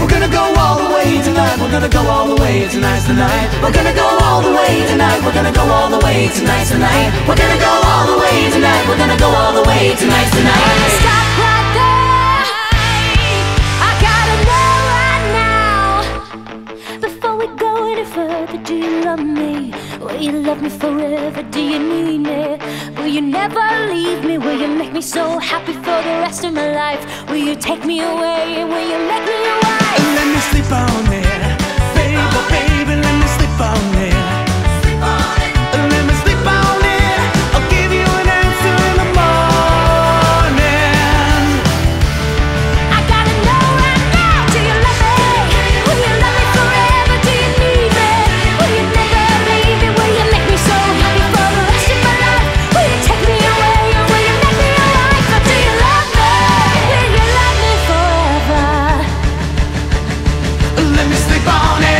We're gonna go all the way tonight. We're gonna go all the way tonight, tonight. We're gonna go all the way tonight. We're gonna go all the way tonight, tonight. We're gonna go all the way tonight. We're gonna go all the way tonight, tonight. Stop right there. I gotta know right now, before we go any further. Do you love me? Will you love me forever? Do you need me? Will you never leave me? Will you make me so happy for the rest of my life? Will you take me away? Will you make me a wife? Let me sleep on it, baby, oh baby, let me sleep on it. Sleep on it. Let me sleep on it. I'll give you an answer in the morning. I gotta know right now. Do you love me? Will you love me forever? Do you need me? Will you never leave me? Will you make me so happy for the rest of my life? Will you take me away? Or will you make me a wife? Or do you love me? Will you love me forever? Let me sleep on it.